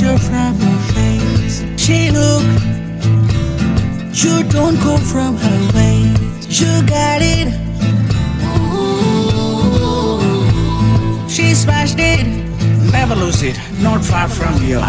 yourself from her face. She look, you don't go from her ways. You got it. She smashed it. Never lose it, not far from you.